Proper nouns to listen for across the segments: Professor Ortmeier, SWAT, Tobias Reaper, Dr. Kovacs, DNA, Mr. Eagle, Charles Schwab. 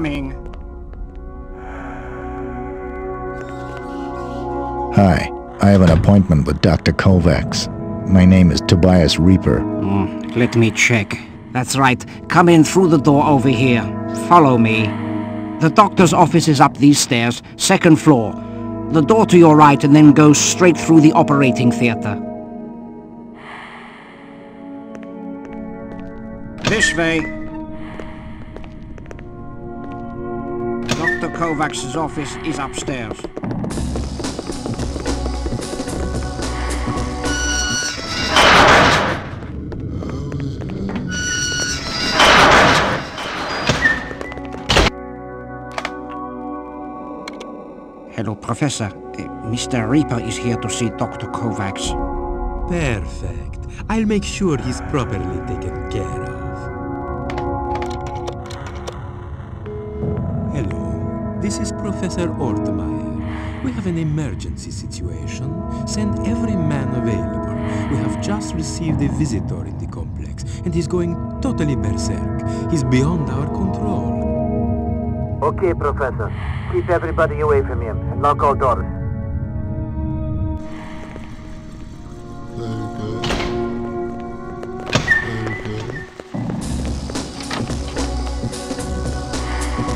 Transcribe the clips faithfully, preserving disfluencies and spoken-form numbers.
coming. Hi, I have an appointment with Doctor Kovacs. My name is Tobias Reaper. Mm, let me check. That's right. Come in through the door over here. Follow me. The doctor's office is up these stairs, second floor. The door to your right and then go straight through the operating theater. This way. Doctor Kovacs' office is upstairs. Hello, Professor. Uh, Mister Reaper is here to see Doctor Kovacs. Perfect. I'll make sure he's properly taken care of. Hello. This is Professor Ortmeier. We have an emergency situation. Send every man available. We have just received a visitor in the complex, and he's going totally berserk. He's beyond our control. Okay, Professor. Keep everybody away from him and lock all doors.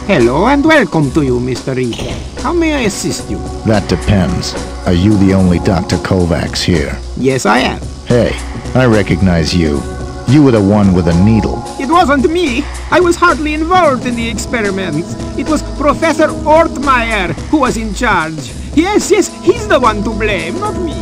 Hello and welcome to you, Mister Eagle. How may I assist you? That depends. Are you the only Doctor Kovacs here? Yes, I am. Hey, I recognize you. You were the one with a needle. It wasn't me. I was hardly involved in the experiments. It was Professor Ortmeier who was in charge. Yes, yes, he's the one to blame, not me.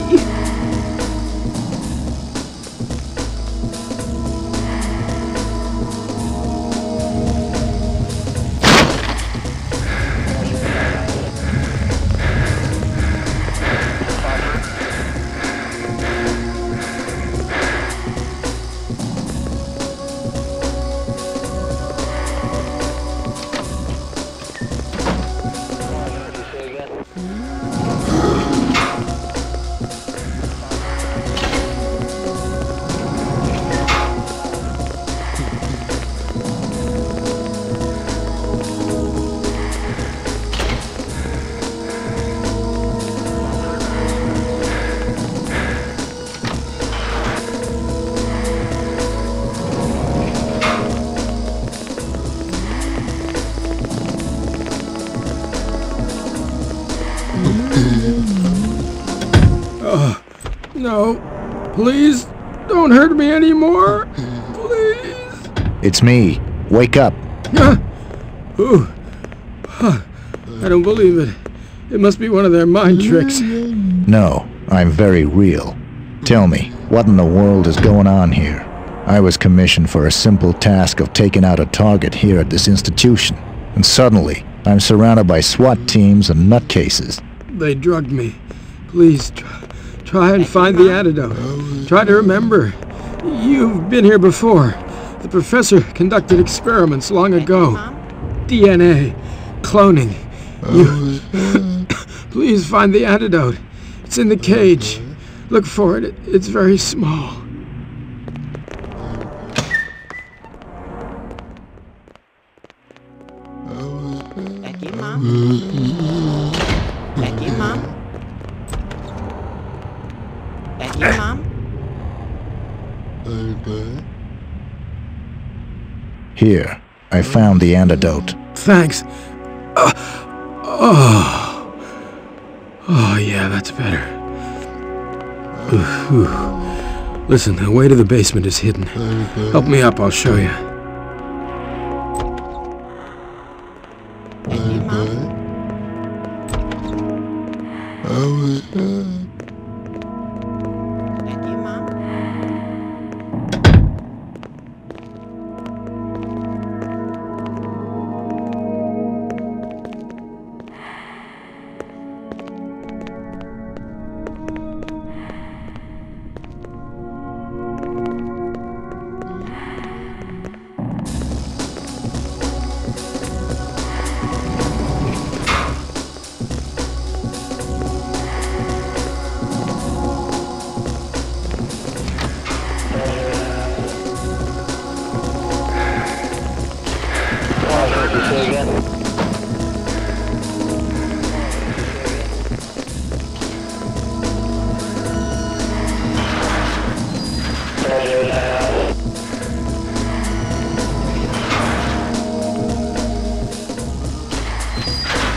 Please, don't hurt me anymore. Please. It's me. Wake up. Ah. Ooh. Ah. I don't believe it. It must be one of their mind tricks. No, I'm very real. Tell me, what in the world is going on here? I was commissioned for a simple task of taking out a target here at this institution. And suddenly, I'm surrounded by SWAT teams and nutcases. They drugged me. Please, try. Try and find the antidote. Try to remember. You've been here before. The professor conducted experiments long ago. D N A. Cloning. You... Please find the antidote. It's in the cage. Look for it. It's very small. Back in, Mom. Back in, Mom. Back in, Mom. Here, I found the antidote. Thanks. Uh, oh. Oh, yeah, that's better. Ooh, ooh. Listen, the way to the basement is hidden. Help me up, I'll show you. Back in, Mom. Oh, uh.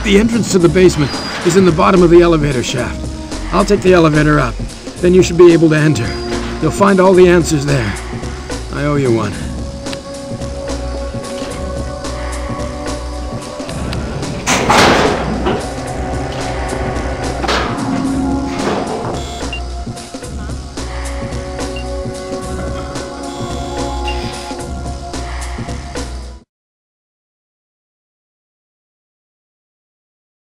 The entrance to the basement is in the bottom of the elevator shaft. I'll take the elevator up. Then you should be able to enter. You'll find all the answers there. I owe you one.